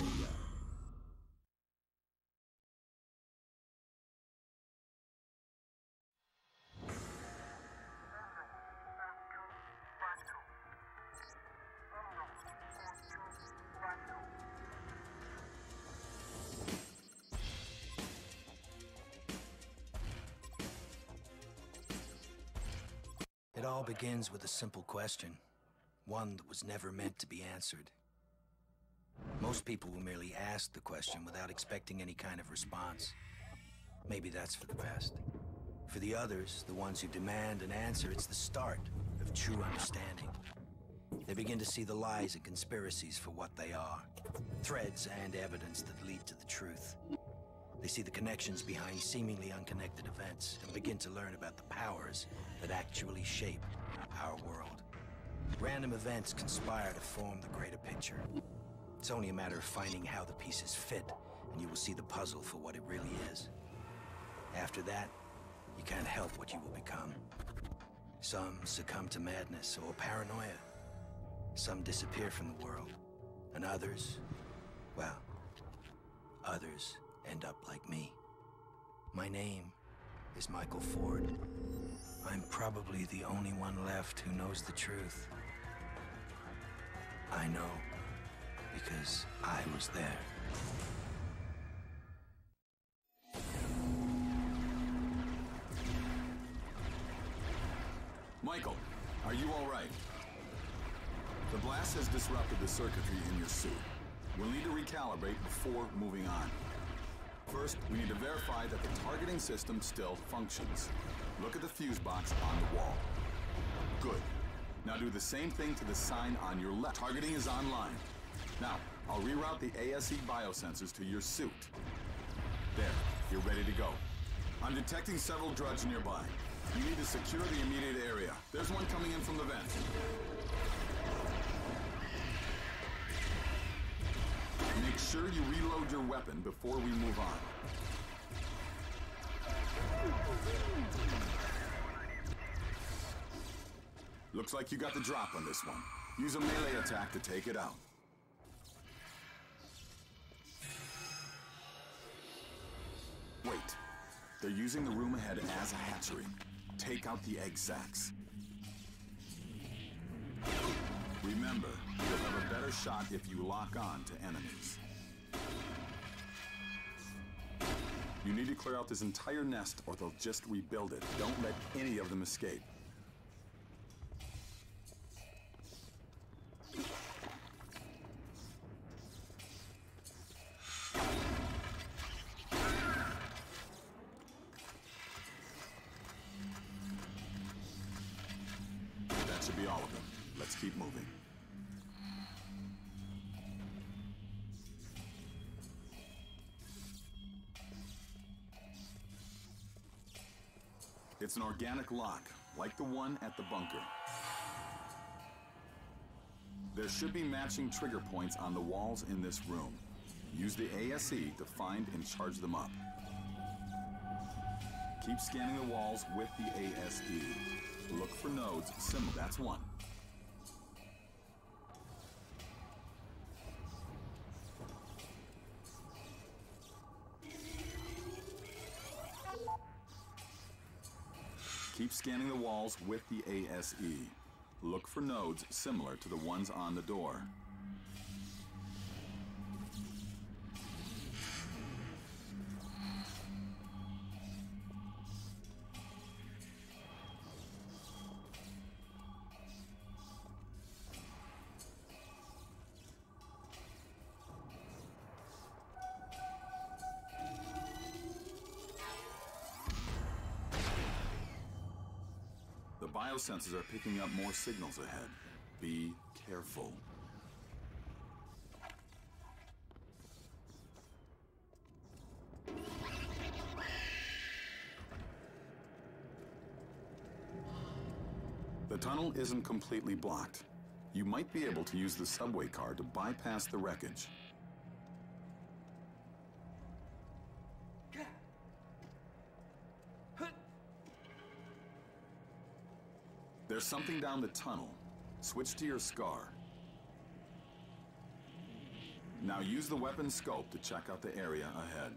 say that. It all begins with a simple question, one that was never meant to be answered. Most people will merely ask the question without expecting any kind of response. Maybe that's for the best. For the others, the ones who demand an answer, it's the start of true understanding. They begin to see the lies and conspiracies for what they are, threads and evidence that lead to the truth. They see the connections behind seemingly unconnected events and begin to learn about the powers that actually shape our world. Random events conspire to form the greater picture. It's only a matter of finding how the pieces fit, and you will see the puzzle for what it really is. After that, you can't help what you will become. Some succumb to madness or paranoia. Some disappear from the world. And others, well, others end up like me. My name is Michael Ford. I'm probably the only one left who knows the truth. I know because I was there. Michael, are you all right? The blast has disrupted the circuitry in your suit. We'll need to recalibrate before moving on. First, we need to verify that the targeting system still functions. Look at the fuse box on the wall. Good. Now do the same thing to the sign on your left. Targeting is online. Now, I'll reroute the ASE biosensors to your suit. There, you're ready to go. I'm detecting several Drudge nearby. You need to secure the immediate area. There's one coming in from the vent. Make sure you reload your weapon before we move on. Looks like you got the drop on this one. Use a melee attack to take it out. Wait. They're using the room ahead as a hatchery. Take out the egg sacs. Remember, you'll have a better shot if you lock on to enemies. You need to clear out this entire nest or they'll just rebuild it. Don't let any of them escape. That should be all of them. Let's keep moving. It's an organic lock, like the one at the bunker. There should be matching trigger points on the walls in this room. Use the ASE to find and charge them up. Keep scanning the walls with the ASE. Look for nodes similar. That's one. Keep scanning the walls with the ASE. Look for nodes similar to the ones on the door. Biosensors are picking up more signals ahead. Be careful. The tunnel isn't completely blocked. You might be able to use the subway car to bypass the wreckage. There's something down the tunnel. Switch to your scar. Now use the weapon scope to check out the area ahead.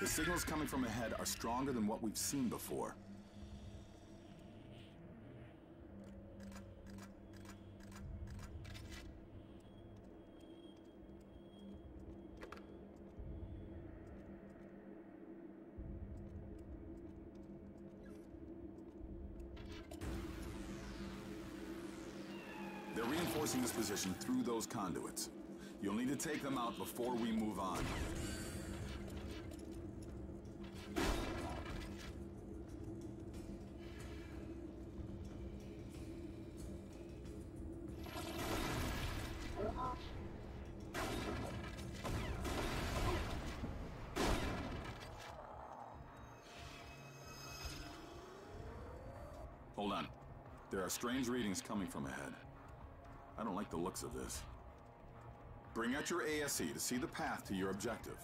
The signals coming from ahead are stronger than what we've seen before. They're reinforcing this position through those conduits. You'll need to take them out before we move on. Hold on. There are strange readings coming from ahead. I don't like the looks of this. Bring out your ASE to see the path to your objective.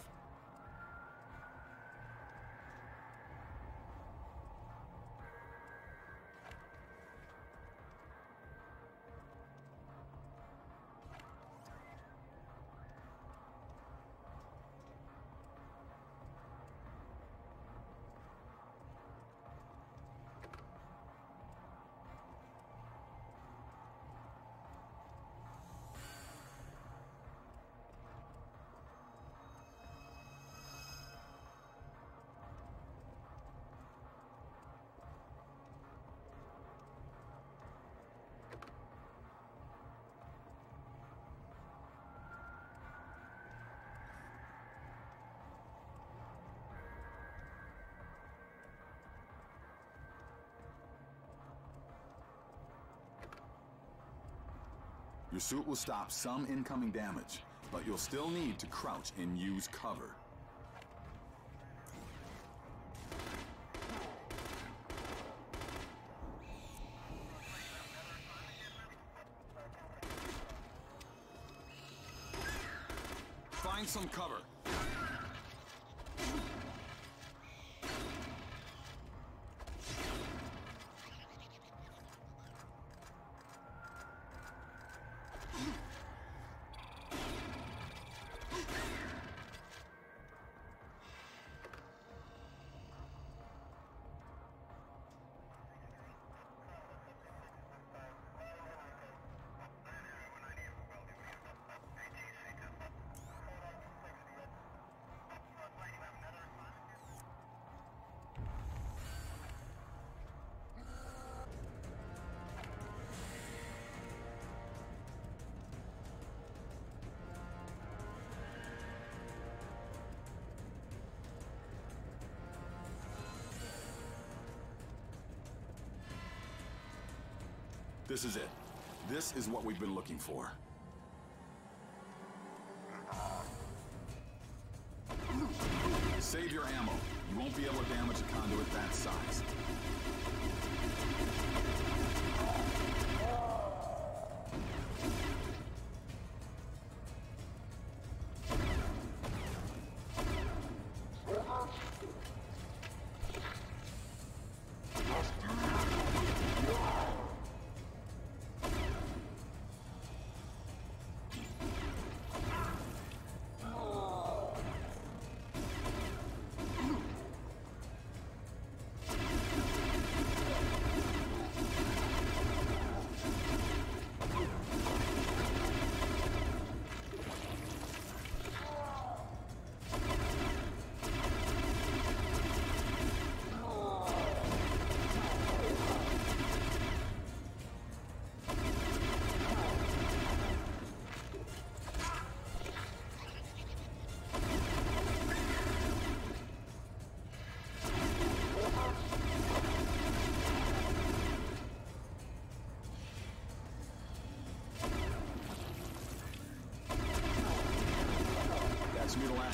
Your suit will stop some incoming damage, but you'll still need to crouch and use cover. Find some cover. This is it. This is what we've been looking for. Save your ammo. You won't be able to damage a conduit that size.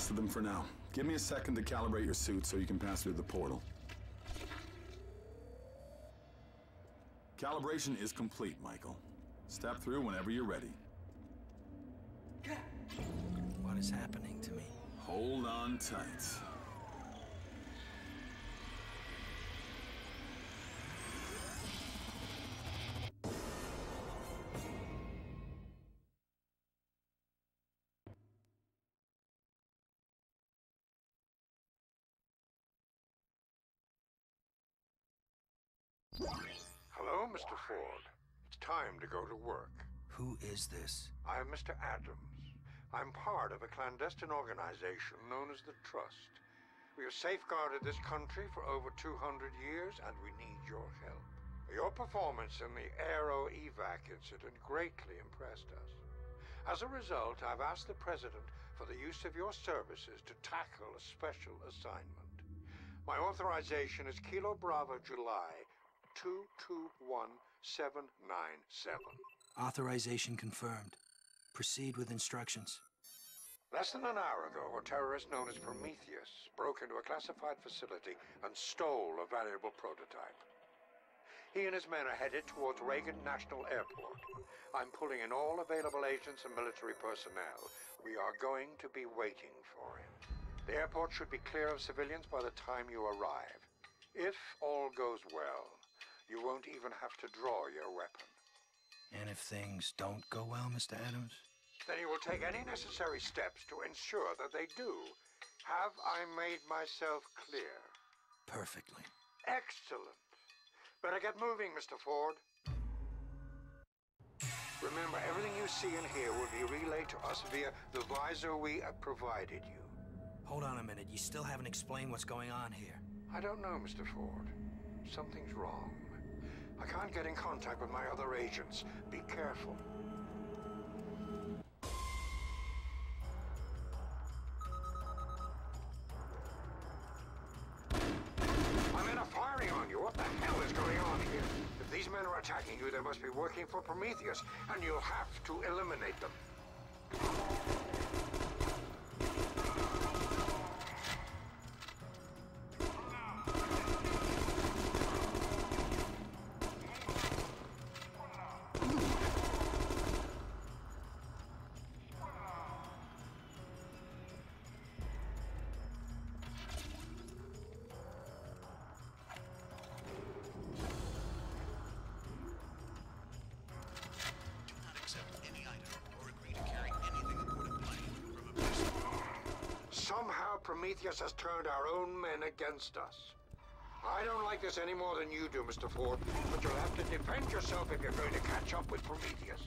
rest of them for now. Give me a second to calibrate your suit so you can pass through the portal. Calibration is complete, Michael. Step through whenever you're ready. What is happening to me? Hold on tight. Hello, Mr. Ford. It's time to go to work. Who is this? I'm Mr. Adams. I'm part of a clandestine organization known as the Trust. We have safeguarded this country for over 200 years, and we need your help. Your performance in the Aero Evac incident greatly impressed us. As a result, I've asked the President for the use of your services to tackle a special assignment. My authorization is Kilo Bravo July 221797. Authorization confirmed. Proceed with instructions. Less than an hour ago, a terrorist known as Prometheus broke into a classified facility and stole a valuable prototype. He and his men are headed towards Reagan National Airport. I'm pulling in all available agents and military personnel. We are going to be waiting for him. The airport should be clear of civilians by the time you arrive. If all goes well, you won't even have to draw your weapon. And if things don't go well, Mr. Adams? Then you will take any necessary steps to ensure that they do. Have I made myself clear? Perfectly. Excellent. Better get moving, Mr. Ford. Remember, everything you see and hear will be relayed to us via the visor we have provided you. Hold on a minute. You still haven't explained what's going on here. I don't know, Mr. Ford. Something's wrong. I can't get in contact with my other agents. Be careful. I'm in a firing on you. What the hell is going on here? If these men are attacking you, they must be working for Prometheus, and you'll have to eliminate them. Prometheus has turned our own men against us. I don't like this any more than you do, Mr. Ford, but you'll have to defend yourself if you're going to catch up with Prometheus.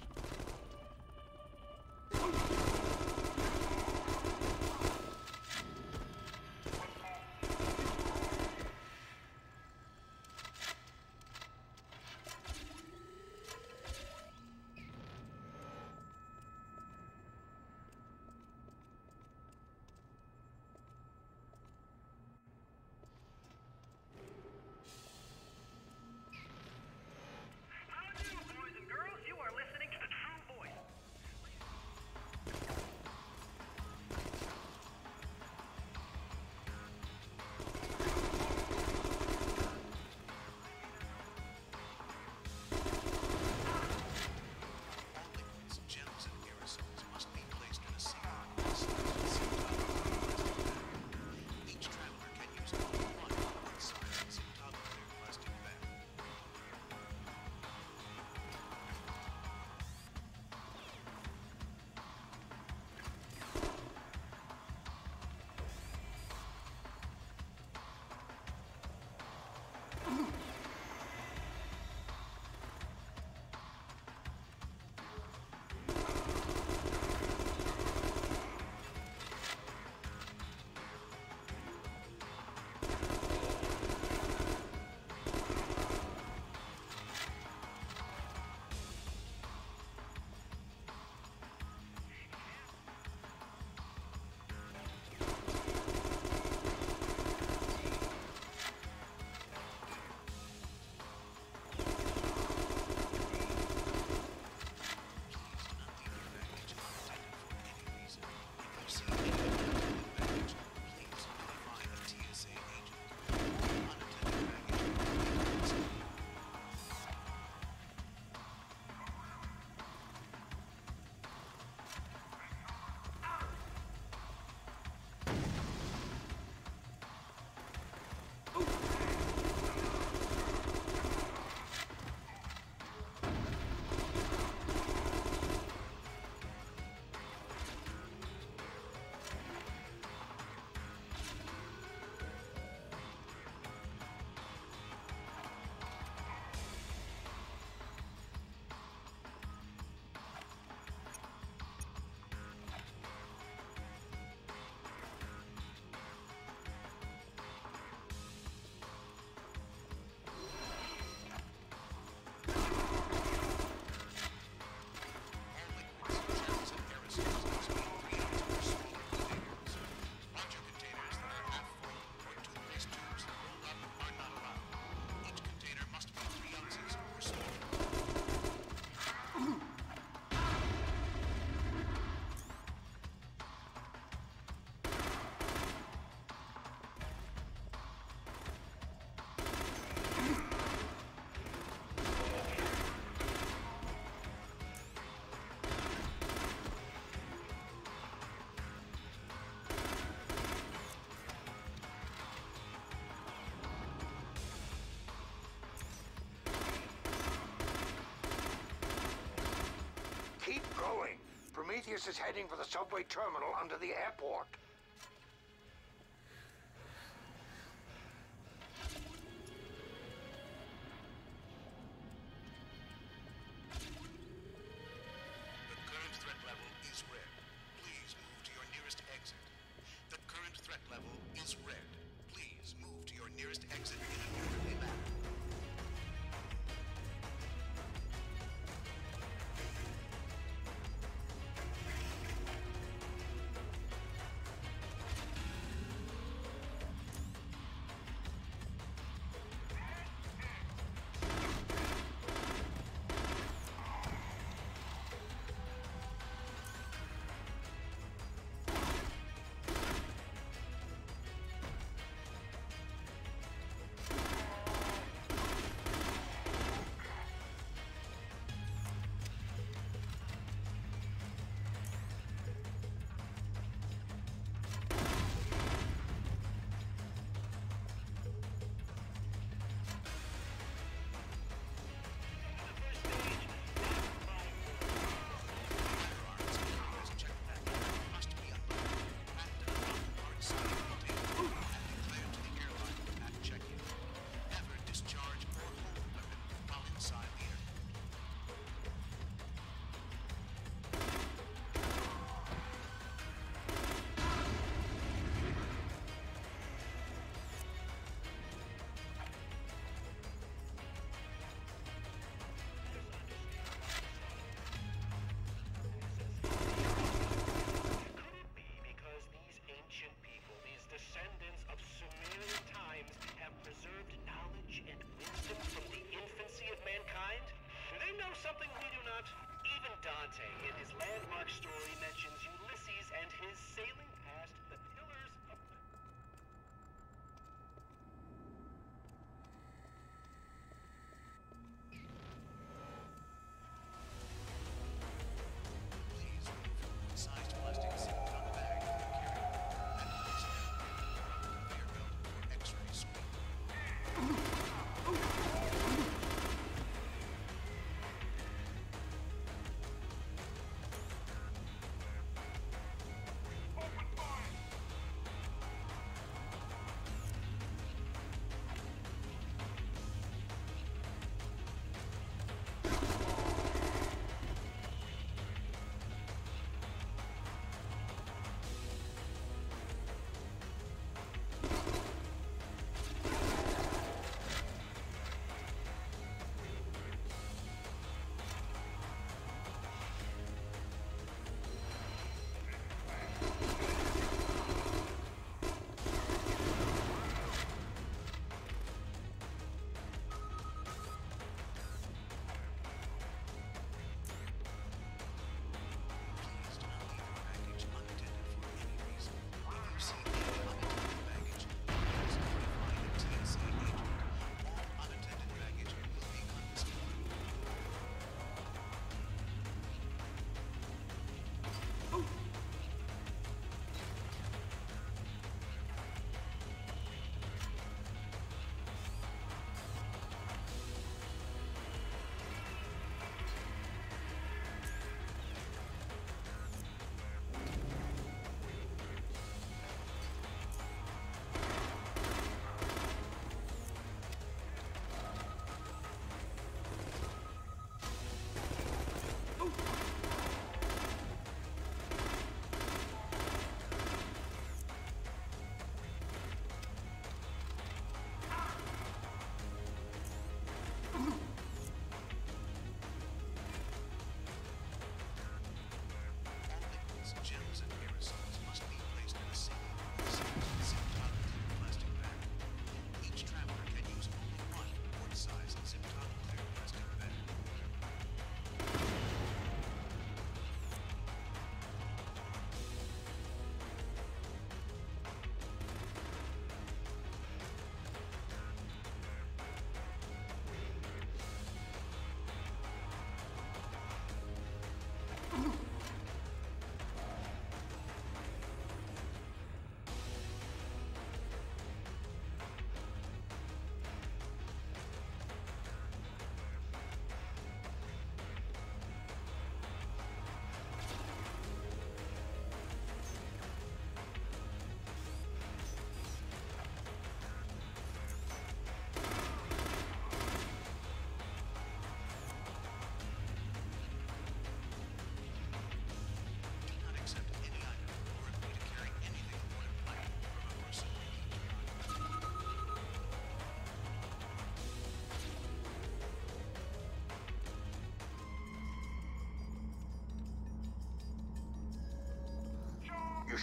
Prometheus is heading for the subway terminal under the airport.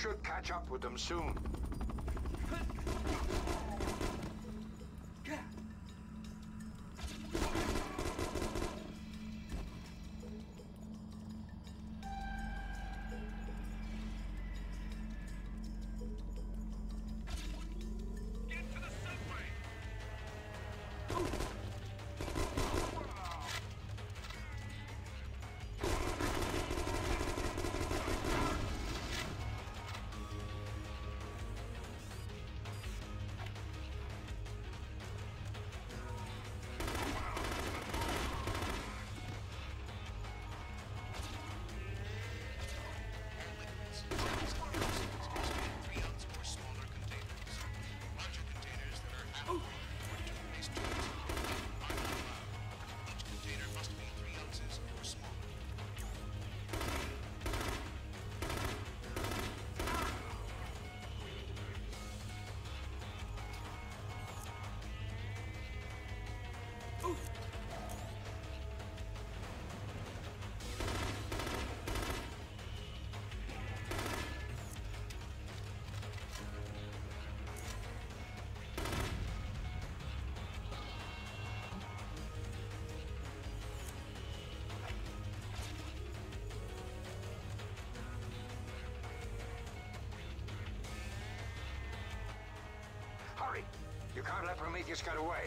should catch up with them soon. You can't let Prometheus get away.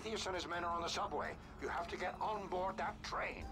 Aethius and his men are on the subway. You have to get on board that train.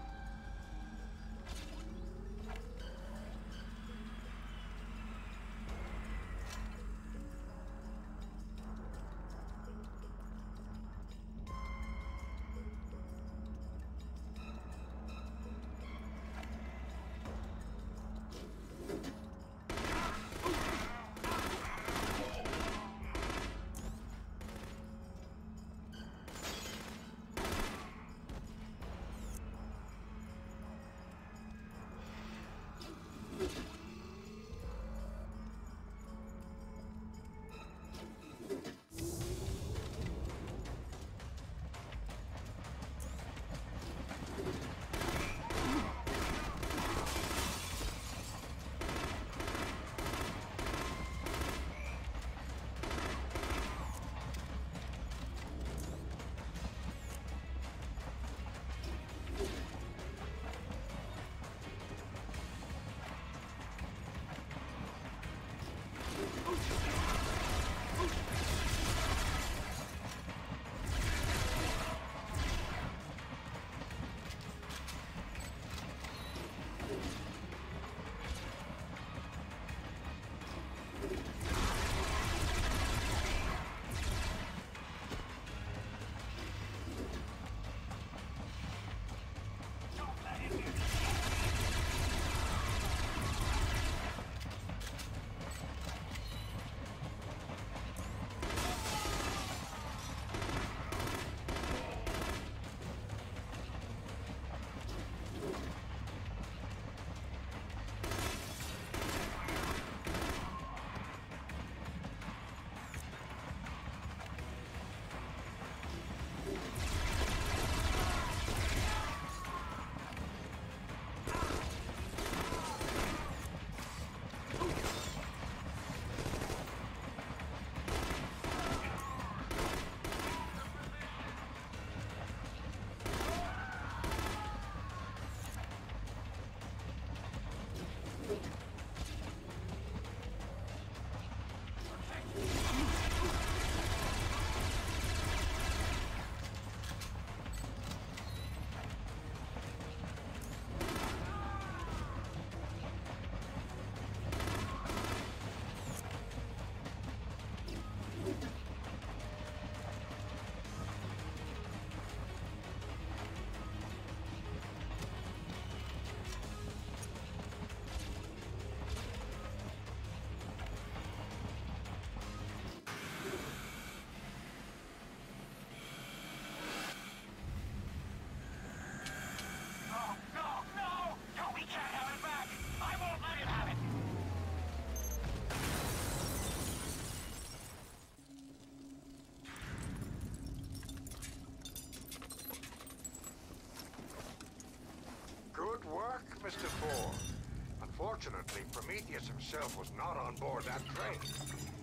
himself was not on board that train.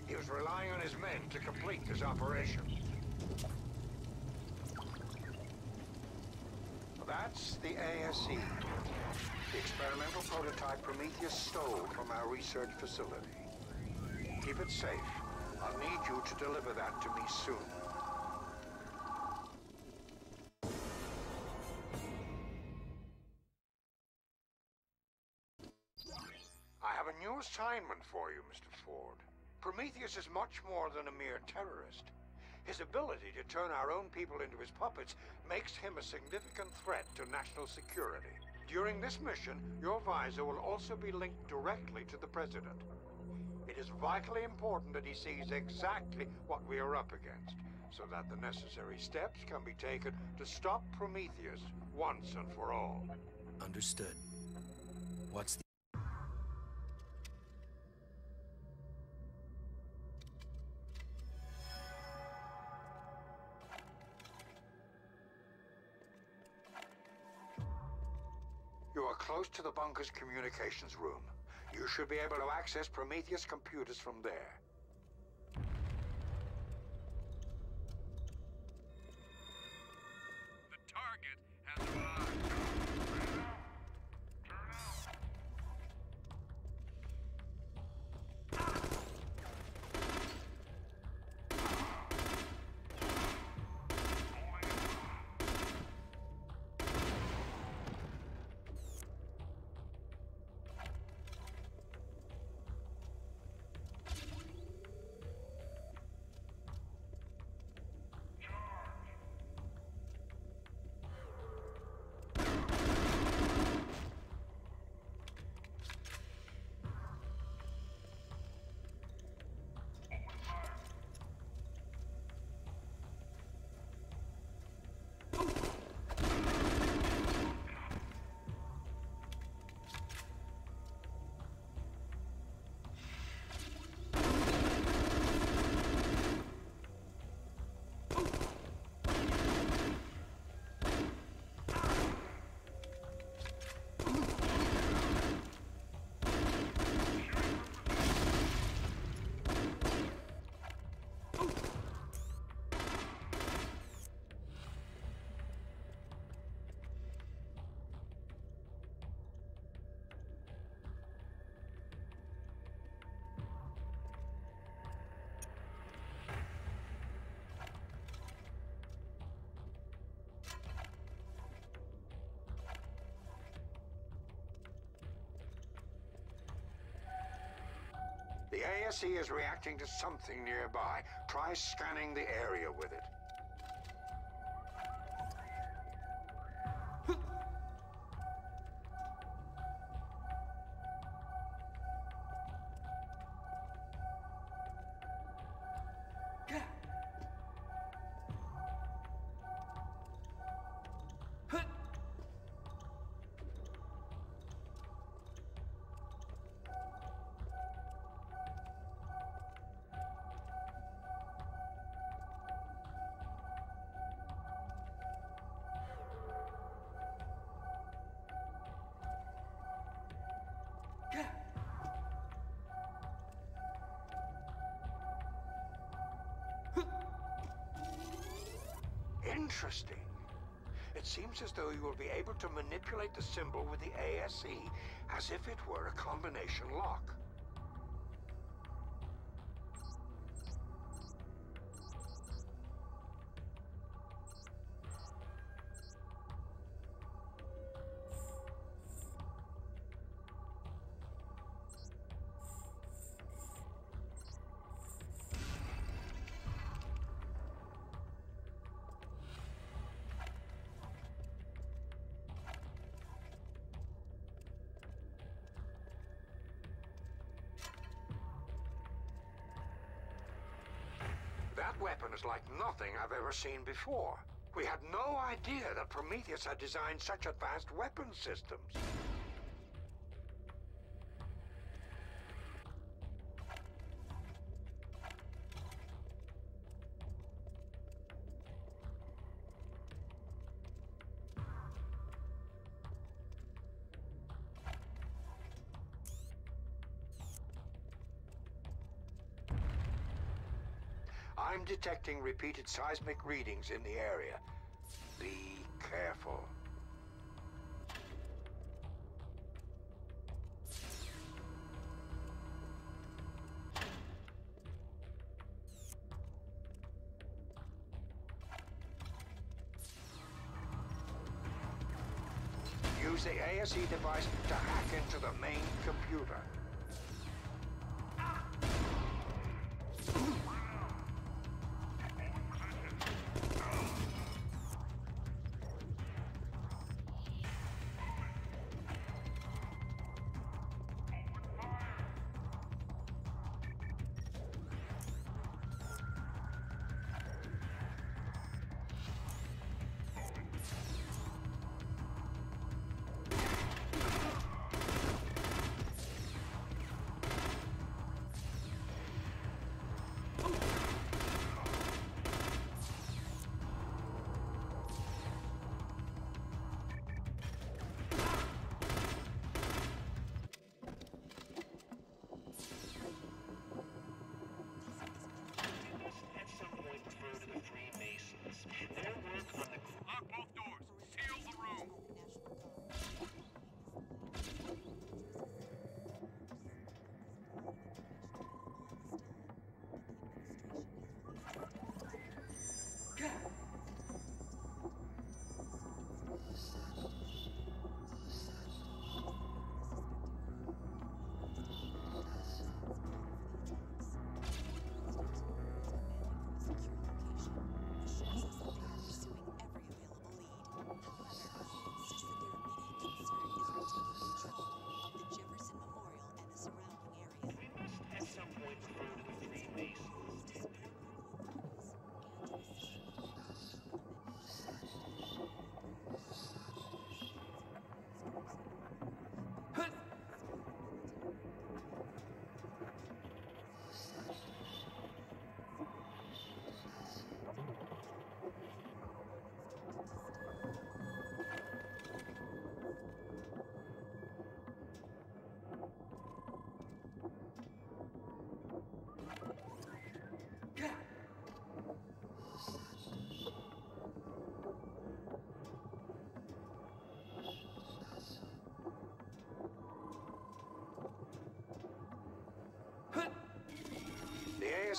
He was relying on his men to complete his operation. That's the ASE, the experimental prototype Prometheus stole from our research facility. Keep it safe. I'll need you to deliver that to me soon. I have a new assignment for you, Mr. Ford. Prometheus is much more than a mere terrorist. His ability to turn our own people into his puppets makes him a significant threat to national security. During this mission, your visor will also be linked directly to the President. It is vitally important that he sees exactly what we are up against, so that the necessary steps can be taken to stop Prometheus once and for all. Understood. What's the... Close to the bunker's communications room. You should be able to access Prometheus computers from there. The target has arrived. The ASE is reacting to something nearby. Try scanning the area with it. Interesting. It seems as though you will be able to manipulate the symbol with the ASE as if it were a combination lock. That weapon is like nothing I've ever seen before. We had no idea that Prometheus had designed such advanced weapon systems. I'm detecting repeated seismic readings in the area. Be careful. Use the ASE device to hack into the main computer.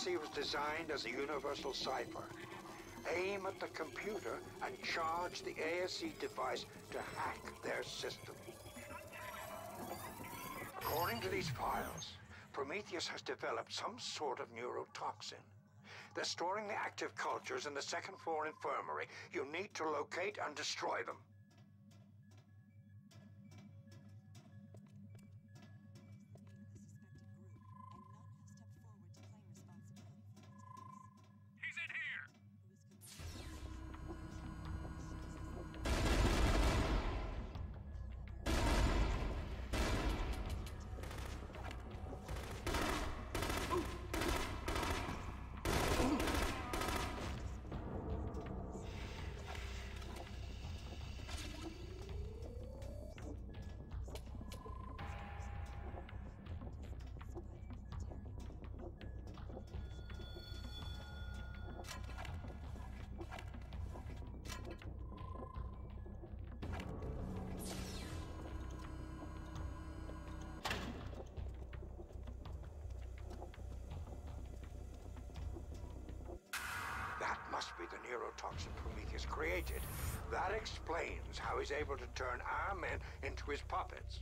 It was designed as a universal cipher. Aim at the computer and charge the ASC device to hack their system. According to these files, Prometheus has developed some sort of neurotoxin. They're storing the active cultures in the second-floor infirmary. You need to locate and destroy them. Neurotoxin Prometheus created. That explains how he's able to turn our men into his puppets.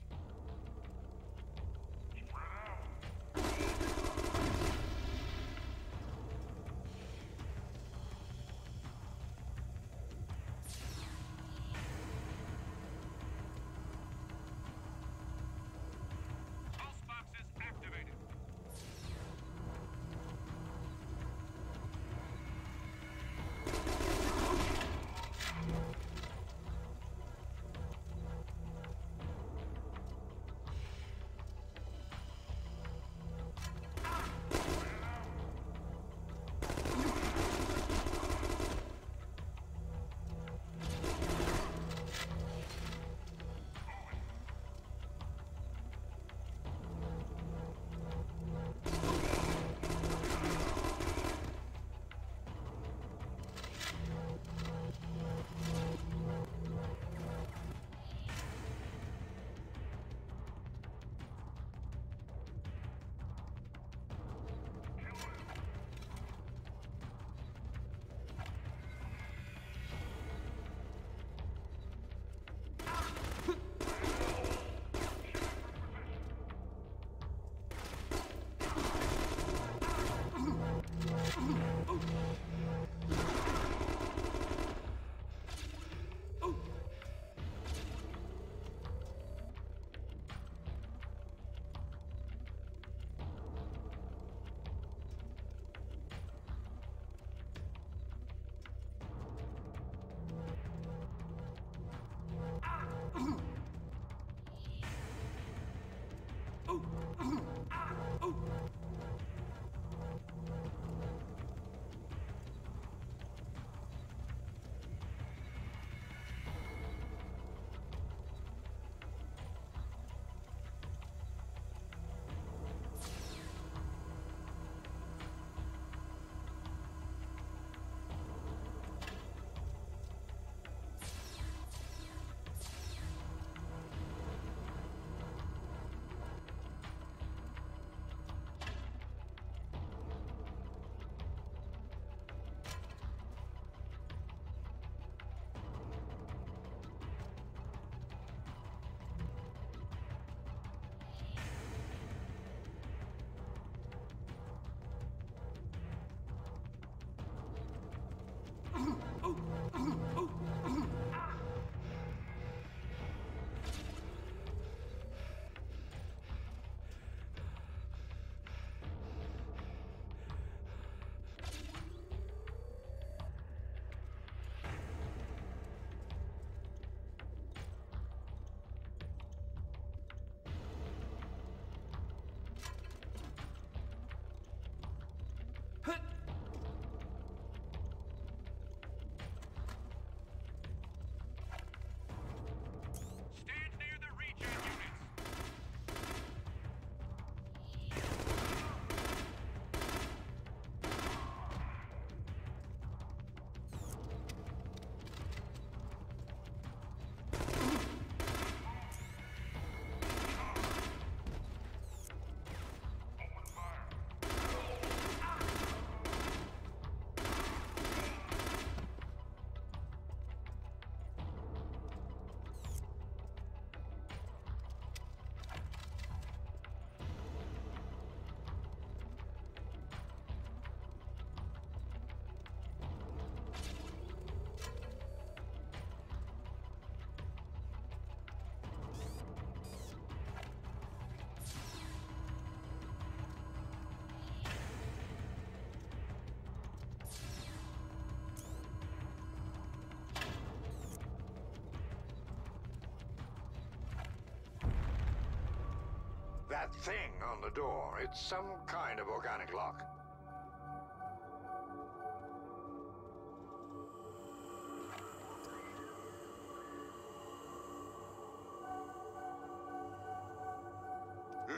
that thing on the door. It's some kind of organic lock.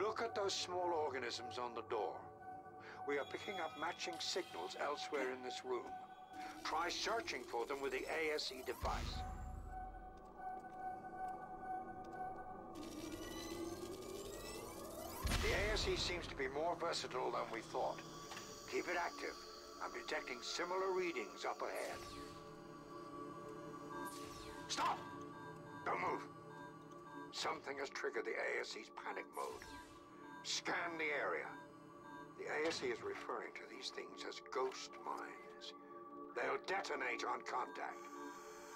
Look at those small organisms on the door. We are picking up matching signals elsewhere in this room. Try searching for them with the ASE device. The ASE seems to be more versatile than we thought. Keep it active. I'm detecting similar readings up ahead. Stop! Don't move! Something has triggered the ASE's panic mode. Scan the area. The ASE is referring to these things as ghost mines. They'll detonate on contact.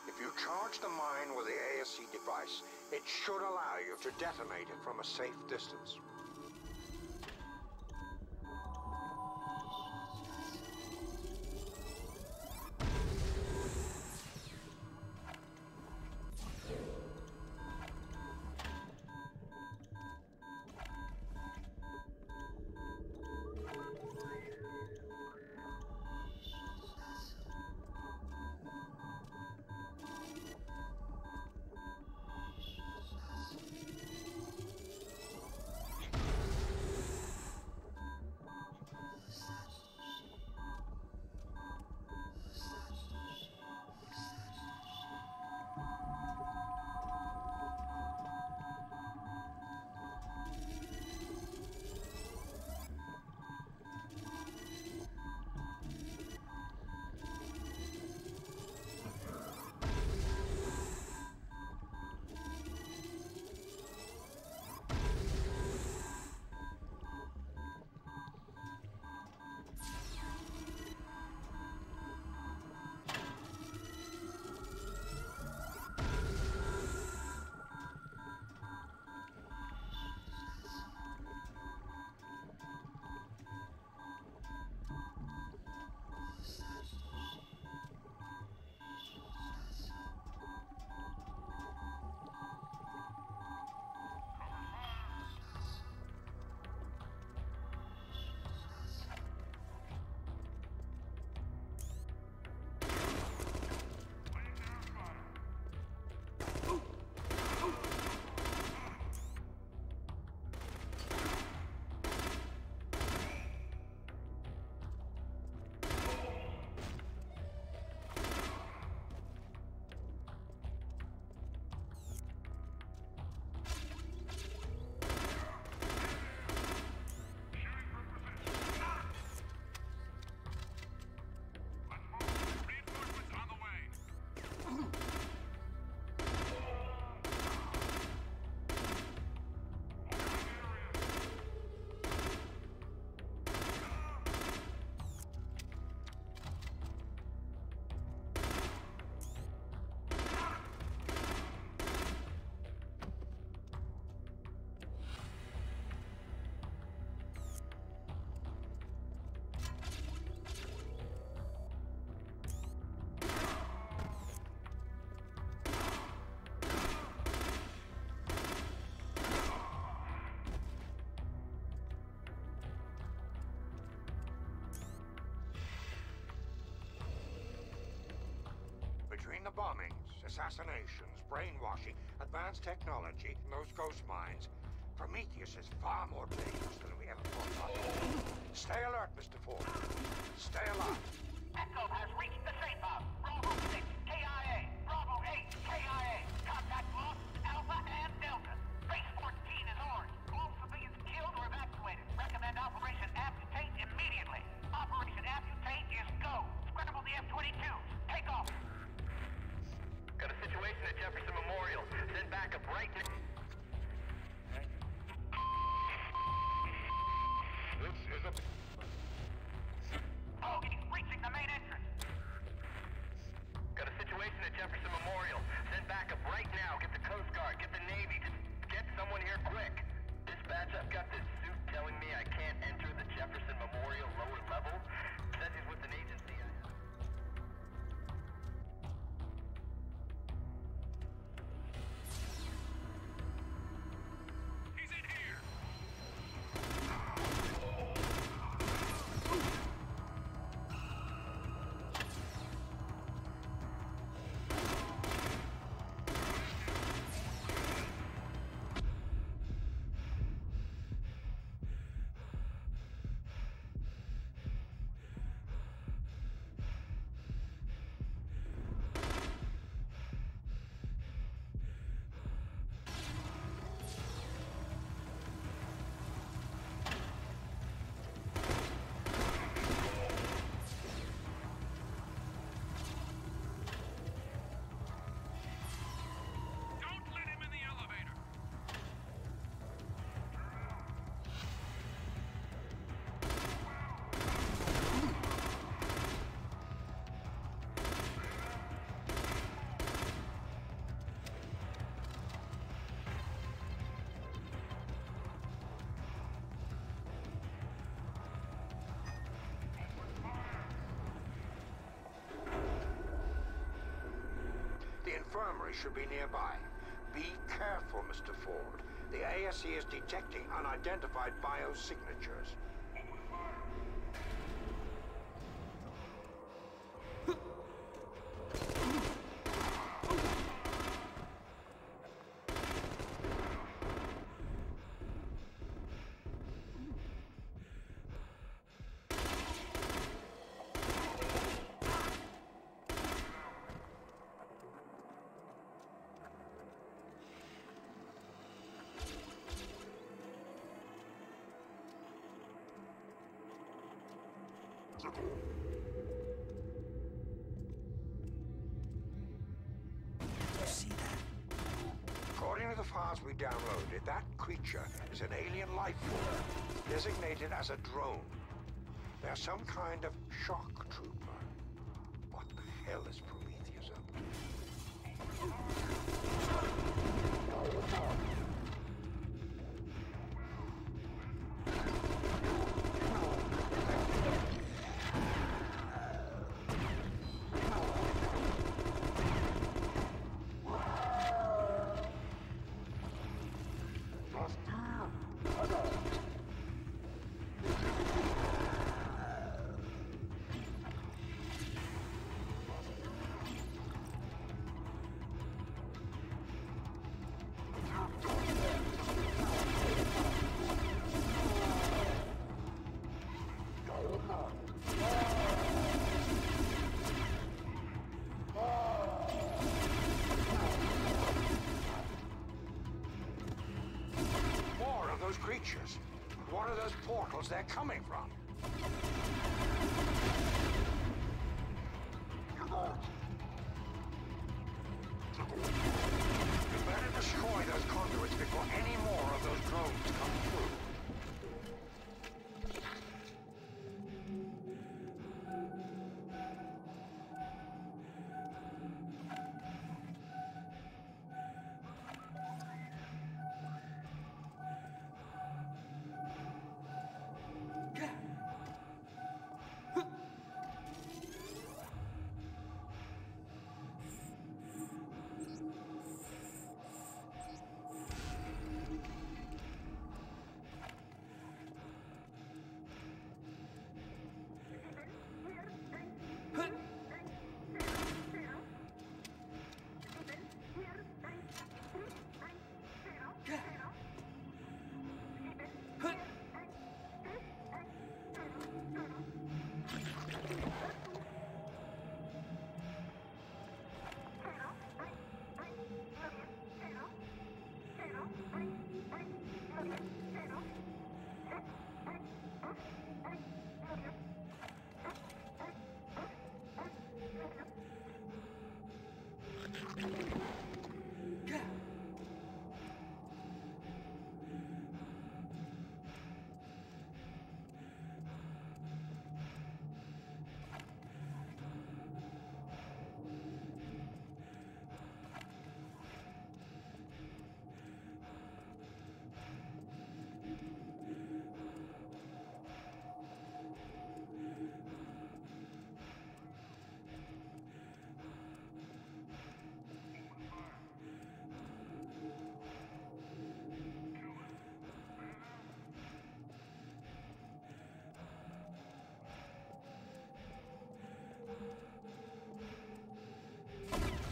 If you charge the mine with the ASE device, it should allow you to detonate it from a safe distance. Between the bombings, assassinations, brainwashing, advanced technology, and those ghost mines, Prometheus is far more dangerous than we ever thought possible. Stay alert, Mr. Ford. Stay alert. Echo has reached the safe house. Bravo 6, KIA. Bravo 8, KIA. Contact lost, Alpha and Delta. Base 14 is orange. All civilians killed or evacuated. Recommend Operation Amputate immediately. Operation Amputate is go. Scramble the F-22. Take off. Got a situation at Jefferson Memorial. Send backup right now. This is a... Oh, he's reaching the main entrance. Got a situation at Jefferson Memorial. Send backup right now. Get the Coast Guard. Get the Navy. Just get someone here quick. Dispatch, I've got this suit telling me I can't enter the Jefferson Memorial lower level. Says he's with an agency. infirmary should be nearby. Be careful, Mr. Ford. The ASE is detecting unidentified biosignatures. According to the files we downloaded, that creature is an alien life form, designated as a drone. They're some kind of shock trooper. What the hell is Prometheus up to? Creatures. What are those portals they're coming from? You better destroy those conduits before any more of those drones come through.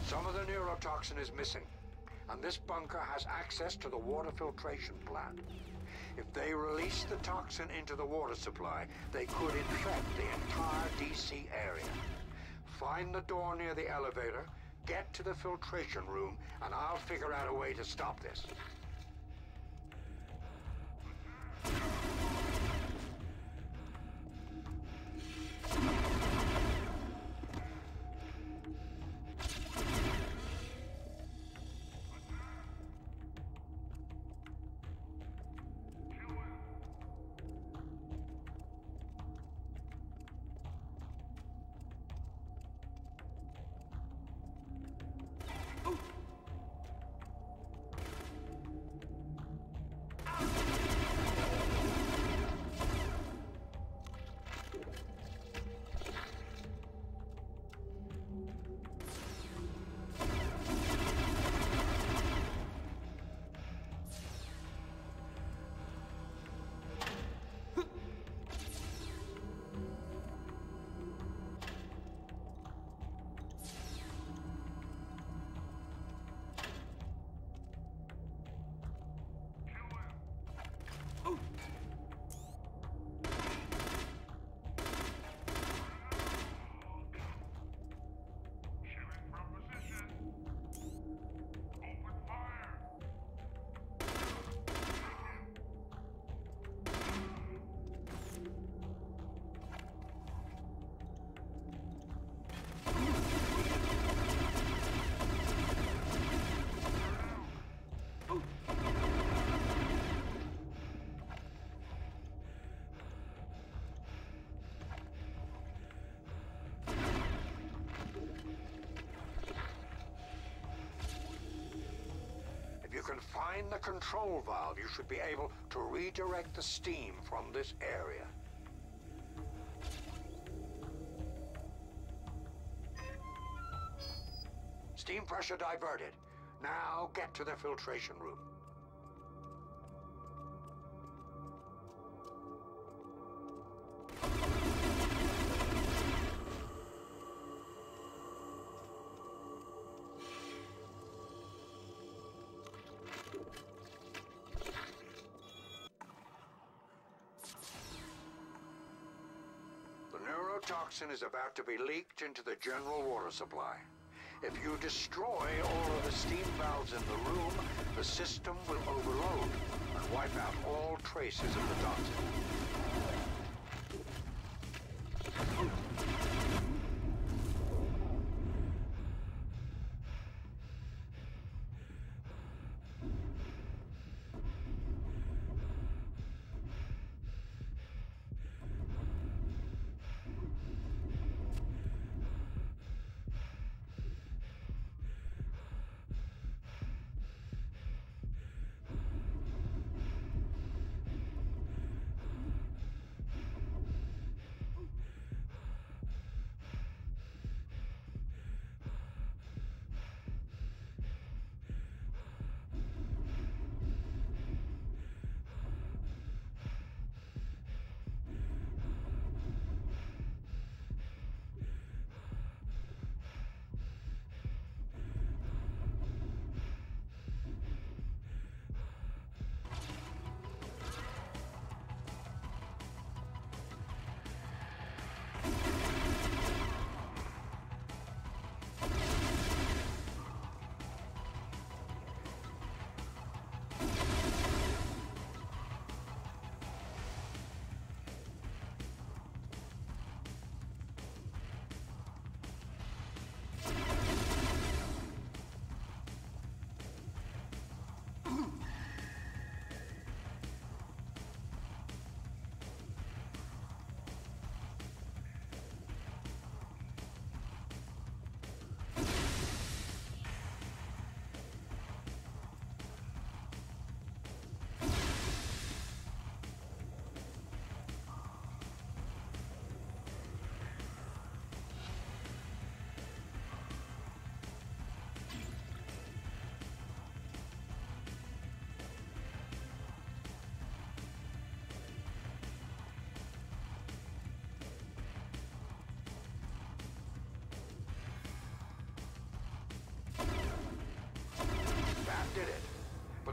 Some of the neurotoxin is missing, and this bunker has access to the water filtration plant. If they release the toxin into the water supply, they could infect the entire DC area. Find the door near the elevator, get to the filtration room, and I'll figure out a way to stop this. find the control valve, you should be able to redirect the steam from this area. Steam pressure diverted. Now get to the filtration room. The neurotoxin is about to be leaked into the general water supply. If you destroy all of the steam valves in the room, the system will overload and wipe out all traces of the toxin.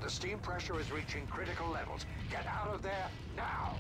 The steam pressure is reaching critical levels. Get out of there now!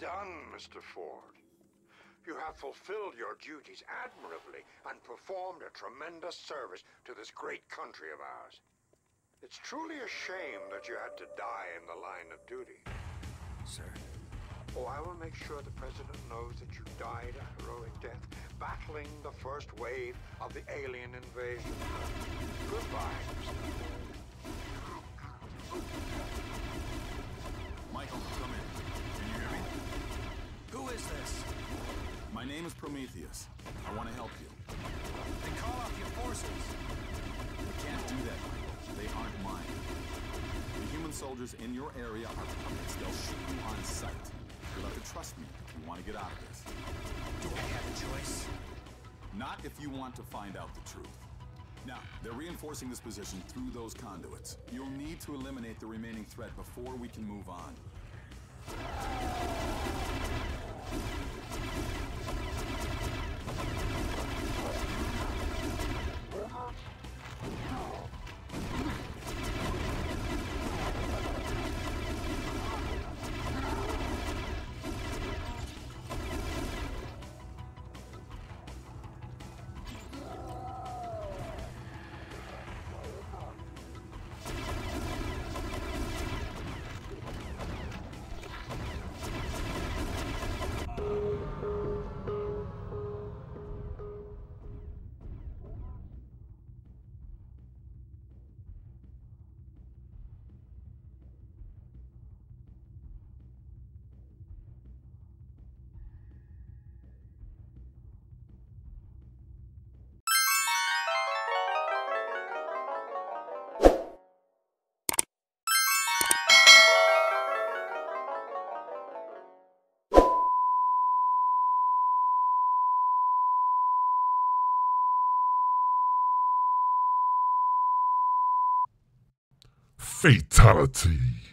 done, Mr. Ford. You have fulfilled your duties admirably and performed a tremendous service to this great country of ours. It's truly a shame that you had to die in the line of duty. Sir. Oh, I will make sure the President knows that you died a heroic death, battling the first wave of the alien invasion. Goodbye, Mr. Michael, come in. Can you hear me? Who is this? My name is Prometheus. I want to help you. Then call off your forces. I can't do that, Michael. They aren't mine. The human soldiers in your area are puppets. They'll shoot you on sight. You'll have to trust me if you want to get out of this. Do I have a choice? Not if you want to find out the truth. Now, they're reinforcing this position through those conduits. You'll need to eliminate the remaining threat before we can move on. Fatality.